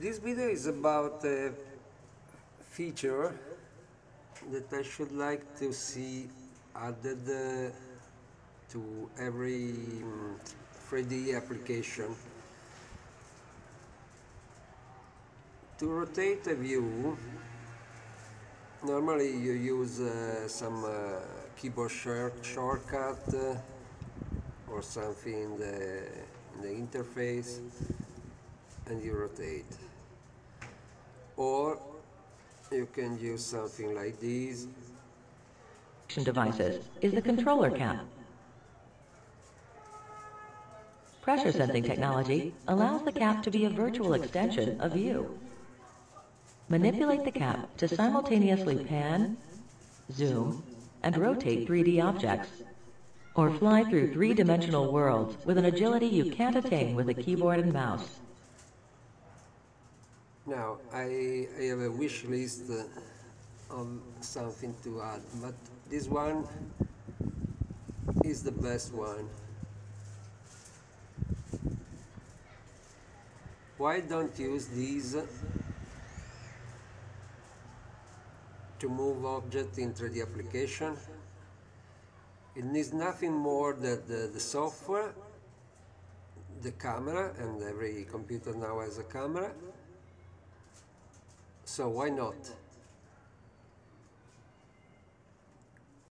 This video is about a feature that I should like to see added to every 3D application. To rotate a view, normally you use some keyboard shortcut or something in the interface, and you rotate. Or you can use something like these. Devices is the controller cap. Pressure sensing technology allows the cap to be a virtual extension of you. Manipulate the cap to simultaneously pan, zoom, and rotate 3D objects, or fly through three-dimensional worlds with an agility you can't attain with a keyboard and mouse. Now, I have a wish list of something to add, but this one is the best one. Why don't you use these to move object in 3D application? It needs nothing more than the software, the camera, and every computer now has a camera. So why not?